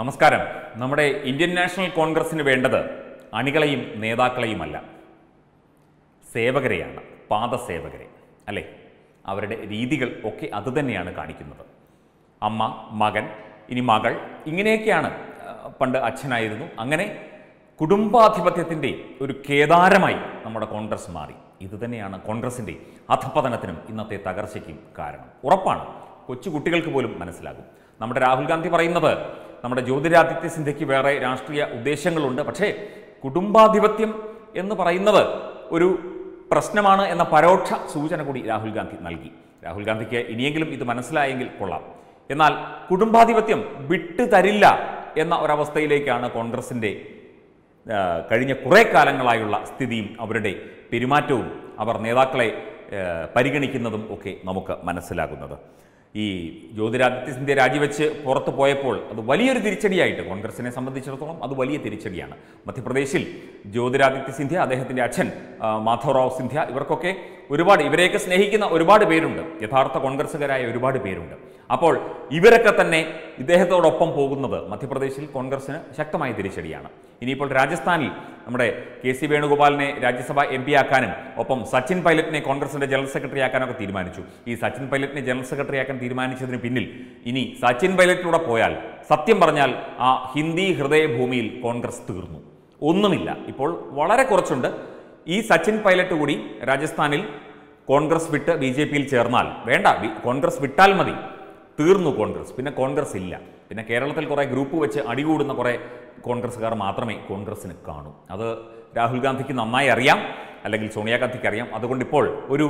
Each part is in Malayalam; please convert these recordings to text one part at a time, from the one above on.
നമസ്കാരം. നമ്മുടെ ഇന്ത്യൻ നാഷണൽ കോൺഗ്രസിന് വേണ്ടത് അണികളെയും നേതാക്കളെയുമല്ല, സേവകരെയാണ്, പാദസേവകരെ അല്ലേ? അവരുടെ രീതികൾ ഒക്കെ അതുതന്നെയാണ് കാണിക്കുന്നത്. അമ്മ, മകൻ, ഇനി മകൾ, ഇങ്ങനെയൊക്കെയാണ്. പണ്ട് അച്ഛനായിരുന്നു. അങ്ങനെ കുടുംബാധിപത്യത്തിൻ്റെ ഒരു കേദാരമായി നമ്മുടെ കോൺഗ്രസ് മാറി. ഇതുതന്നെയാണ് കോൺഗ്രസിൻ്റെ അധപതനത്തിനും ഇന്നത്തെ തകർച്ചയ്ക്കും കാരണം. ഉറപ്പാണ്, കൊച്ചുകുട്ടികൾക്ക് പോലും മനസ്സിലാകും. നമ്മുടെ രാഹുൽ ഗാന്ധി പറയുന്നത് നമ്മുടെ ജ്യോതിരാദിത്യ സിന്ധ്യയ്ക്ക് വേറെ രാഷ്ട്രീയ ഉദ്ദേശങ്ങളുണ്ട്, പക്ഷേ കുടുംബാധിപത്യം എന്ന് പറയുന്നത് ഒരു പ്രശ്നമാണ് എന്ന പരോക്ഷ സൂചന കൂടി രാഹുൽ ഗാന്ധി നൽകി. രാഹുൽ ഗാന്ധിക്ക് ഇനിയെങ്കിലും ഇത് മനസ്സിലായെങ്കിൽ കൊള്ളാം. എന്നാൽ കുടുംബാധിപത്യം വിട്ടുതരില്ല എന്ന ഒരവസ്ഥയിലേക്കാണ് കോൺഗ്രസിൻ്റെ കഴിഞ്ഞ കുറേ കാലങ്ങളായുള്ള സ്ഥിതിയും അവരുടെ പെരുമാറ്റവും അവർ നേതാക്കളെ പരിഗണിക്കുന്നതും ഒക്കെ നമുക്ക് മനസ്സിലാകുന്നത്. ഈ ജ്യോതിരാദിത്യ സിന്ധ്യ രാജിവെച്ച് പുറത്തു പോയപ്പോൾ അത് വലിയൊരു തിരിച്ചടിയായിട്ട് കോൺഗ്രസിനെ സംബന്ധിച്ചിടത്തോളം അത് വലിയ തിരിച്ചടിയാണ്. മധ്യപ്രദേശിൽ ജ്യോതിരാദിത്യ സിന്ധ്യ, അദ്ദേഹത്തിൻ്റെ അച്ഛൻ മാധവ് റാവു സിന്ധ്യ, ഇവർക്കൊക്കെ ഒരുപാട്, ഇവരെയൊക്കെ സ്നേഹിക്കുന്ന ഒരുപാട് പേരുണ്ട്, യഥാർത്ഥ കോൺഗ്രസ്സുകാരായ ഒരുപാട് പേരുണ്ട്. അപ്പോൾ ഇവരൊക്കെ തന്നെ ഇദ്ദേഹത്തോടൊപ്പം പോകുന്നത് മധ്യപ്രദേശിൽ കോൺഗ്രസിന് ശക്തമായ തിരിച്ചടിയാണ്. ഇനിയിപ്പോൾ രാജസ്ഥാനിൽ നമ്മുടെ KC വേണുഗോപാലിനെ രാജ്യസഭാ MP ആക്കാനും ഒപ്പം സച്ചിൻ പൈലറ്റിനെ കോൺഗ്രസിൻ്റെ ജനറൽ സെക്രട്ടറി ആക്കാനൊക്കെ തീരുമാനിച്ചു. ഈ സച്ചിൻ പൈലറ്റിനെ ജനറൽ സെക്രട്ടറി ആക്കാൻ തീരുമാനിച്ചതിന് പിന്നിൽ ഇനി സച്ചിൻ പൈലറ്റിലൂടെ പോയാൽ സത്യം പറഞ്ഞാൽ ആ ഹിന്ദി ഹൃദയഭൂമിയിൽ കോൺഗ്രസ് തീർന്നു, ഒന്നുമില്ല. ഇപ്പോൾ വളരെ കുറച്ചുണ്ട്. ഈ സച്ചിൻ പൈലറ്റ് കൂടി രാജസ്ഥാനിൽ കോൺഗ്രസ് വിട്ട് BJPയിൽ ചേർന്നാൽ, വേണ്ട, കോൺഗ്രസ് വിട്ടാൽ മതി, തീർന്നു കോൺഗ്രസ്. പിന്നെ കോൺഗ്രസ് ഇല്ല. പിന്നെ കേരളത്തിൽ കുറേ ഗ്രൂപ്പ് വെച്ച് അടികൂടുന്ന കുറേ കോൺഗ്രസ്സുകാർ മാത്രമേ കോൺഗ്രസ്സിന് കാണൂ. അത് രാഹുൽ ഗാന്ധിക്ക് നന്നായി അറിയാം, അല്ലെങ്കിൽ സോണിയാഗാന്ധിക്ക് അറിയാം. അതുകൊണ്ടിപ്പോൾ ഒരു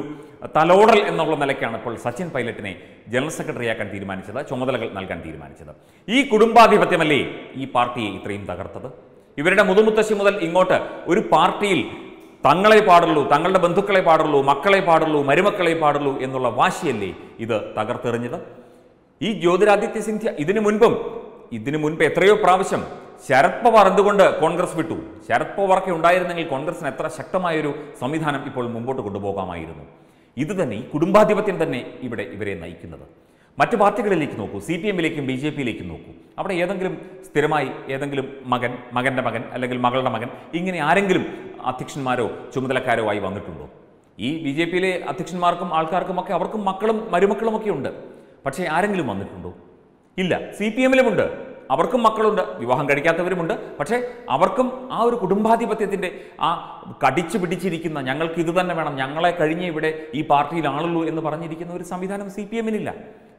തലോടൽ എന്നുള്ള നിലയ്ക്കാണ് ഇപ്പോൾ സച്ചിൻ പൈലറ്റിനെ ജനറൽ സെക്രട്ടറിയാക്കാൻ തീരുമാനിച്ചത്, ചുമതലകൾ നൽകാൻ തീരുമാനിച്ചത്. ഈ കുടുംബാധിപത്യമല്ലേ ഈ പാർട്ടിയെ ഇത്രയും തകർത്തത്? ഇവരുടെ മുതുമുത്തശ്ശി മുതൽ ഇങ്ങോട്ട് ഒരു പാർട്ടിയിൽ തങ്ങളെ പാടുള്ളൂ, തങ്ങളുടെ ബന്ധുക്കളെ പാടുള്ളൂ, മക്കളെ പാടുള്ളൂ, മരുമക്കളെ പാടുള്ളൂ എന്നുള്ള വാശിയല്ലേ ഇത് തകർത്തെറിഞ്ഞത്? ഈ ജ്യോതിരാദിത്യ സിന്ധ്യ ഇതിനു മുൻപ് എത്രയോ പ്രാവശ്യം ശരത് പവാർ എന്തുകൊണ്ട് കോൺഗ്രസ് വിട്ടു? ശരത് പവാർക്ക് ഉണ്ടായിരുന്നെങ്കിൽ കോൺഗ്രസിന് എത്ര ശക്തമായൊരു സംവിധാനം ഇപ്പോൾ മുമ്പോട്ട് കൊണ്ടുപോകാമായിരുന്നു. ഇത് തന്നെ, ഈ കുടുംബാധിപത്യം തന്നെ ഇവിടെ ഇവരെ നയിക്കുന്നത്. മറ്റ് പാർട്ടികളിലേക്ക് നോക്കൂ, CPMയിലേക്കും BJPയിലേക്കും നോക്കൂ. അവിടെ ഏതെങ്കിലും സ്ഥിരമായി ഏതെങ്കിലും മകൻ, മകൻ്റെ മകൻ അല്ലെങ്കിൽ മകളുടെ മകൻ, ഇങ്ങനെ ആരെങ്കിലും അധ്യക്ഷന്മാരോ ചുമതലക്കാരോ ആയി വന്നിട്ടുണ്ടോ? ഈ BJPയിലെ അധ്യക്ഷന്മാർക്കും ആൾക്കാർക്കുമൊക്കെ അവർക്കും മക്കളും മരുമക്കളുമൊക്കെ ഉണ്ട്, പക്ഷേ ആരെങ്കിലും വന്നിട്ടുണ്ടോ? ഇല്ല. CPMയിലുമുണ്ട്, അവർക്കും മക്കളുണ്ട്, വിവാഹം കഴിക്കാത്തവരുമുണ്ട്, പക്ഷേ അവർക്കും ആ ഒരു കുടുംബാധിപത്യത്തിൻ്റെ ആ കടിച്ചു പിടിച്ചിരിക്കുന്ന, ഞങ്ങൾക്ക് ഇത് തന്നെ വേണം, ഞങ്ങളെ കഴിഞ്ഞേ ഇവിടെ ഈ പാർട്ടിയിലാണുള്ളൂ എന്ന് പറഞ്ഞിരിക്കുന്ന ഒരു സംവിധാനം CPMനില്ല,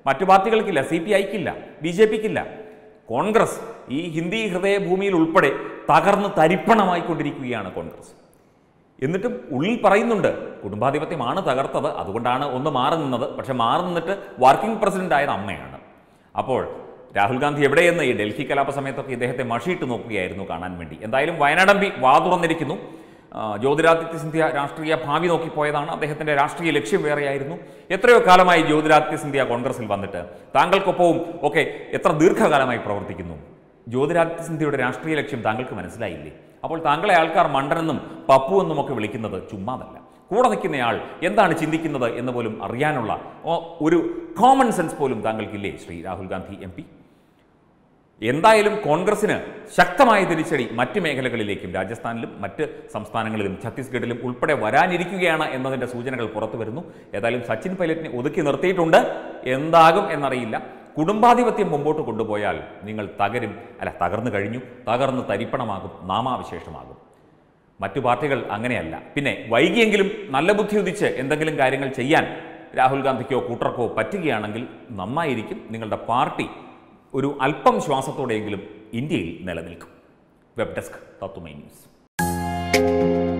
മറ്റു പാർട്ടികൾക്കില്ല, CPIക്കില്ല, BJPക്കില്ല. കോൺഗ്രസ് ഈ ഹിന്ദി ഹൃദയഭൂമിയിൽ ഉൾപ്പെടെ തകർന്ന് തരിപ്പണമായിക്കൊണ്ടിരിക്കുകയാണ് കോൺഗ്രസ്. എന്നിട്ടും ഉള്ളിൽ പറയുന്നുണ്ട് കുടുംബാധിപത്യമാണ് തകർത്തത്, അതുകൊണ്ടാണ് ഒന്ന് മാറി നിന്നത്. പക്ഷെ മാറി നിന്നിട്ട് വർക്കിംഗ് പ്രസിഡന്റ് ആയത് അമ്മയാണ്. അപ്പോൾ രാഹുൽ ഗാന്ധി എവിടെയെന്ന് ഈ ഡൽഹി കലാപ സമയത്തൊക്കെ ഇദ്ദേഹത്തെ മഷിയിട്ട് നോക്കുകയായിരുന്നു കാണാൻ വേണ്ടി. എന്തായാലും വയനാടമ്പി വാതുറന്നിരിക്കുന്നു. ജ്യോതിരാദിത്യ സിന്ധ്യ രാഷ്ട്രീയ ഭാവി നോക്കിപ്പോയതാണ്, അദ്ദേഹത്തിൻ്റെ രാഷ്ട്രീയ ലക്ഷ്യം വേറെയായിരുന്നു. എത്രയോ കാലമായി ജ്യോതിരാദിത്യ സിന്ധ്യ കോൺഗ്രസിൽ വന്നിട്ട് താങ്കൾക്കൊപ്പവും ഒക്കെ എത്ര ദീർഘകാലമായി പ്രവർത്തിക്കുന്നു. ജ്യോതിരാദിത്യ സിന്ധ്യയുടെ രാഷ്ട്രീയ ലക്ഷ്യം താങ്കൾക്ക് മനസ്സിലായില്ലേ? അപ്പോൾ താങ്കളെ ആൾക്കാർ മണ്ടനെന്നും പപ്പു എന്നും ഒക്കെ വിളിക്കുന്നത് ചുമ്മാതല്ല. കൂടെ നിൽക്കുന്നയാൾ എന്താണ് ചിന്തിക്കുന്നത് എന്ന് പോലും അറിയാനുള്ള ഒരു കോമൺ സെൻസ് പോലും താങ്കൾക്കില്ലേ ശ്രീ രാഹുൽ ഗാന്ധി MP? എന്തായാലും കോൺഗ്രസിന് ശക്തമായ തിരിച്ചടി മറ്റ് മേഖലകളിലേക്കും, രാജസ്ഥാനിലും മറ്റ് സംസ്ഥാനങ്ങളിലും ഛത്തീസ്ഗഡിലും ഉൾപ്പെടെ വരാനിരിക്കുകയാണ് എന്നതിൻ്റെ സൂചനകൾ പുറത്തു വരുന്നു. ഏതായാലും സച്ചിൻ പൈലറ്റിനെ ഒതുക്കി നിർത്തിയിട്ടുണ്ട്, എന്താകും എന്നറിയില്ല. കുടുംബാധിപത്യം മുമ്പോട്ട് കൊണ്ടുപോയാൽ നിങ്ങൾ തകരും, അല്ല തകർന്നു കഴിഞ്ഞു, തകർന്ന് തരിപ്പണമാകും, നാമാവിശേഷമാകും. മറ്റു പാർട്ടികൾ അങ്ങനെയല്ല. പിന്നെ വൈകിയെങ്കിലും നല്ല ബുദ്ധി ഉദിച്ച് എന്തെങ്കിലും കാര്യങ്ങൾ ചെയ്യാൻ രാഹുൽ ഗാന്ധിക്കോ കൂട്ടർക്കോ പറ്റുകയാണെങ്കിൽ നന്നായിരിക്കും. നിങ്ങളുടെ പാർട്ടി ഒരു അല്പം ശ്വാസത്തോടെയെങ്കിലും ഇന്ത്യയിൽ നിലനിൽക്കും. Web desk, Tatwamayi news.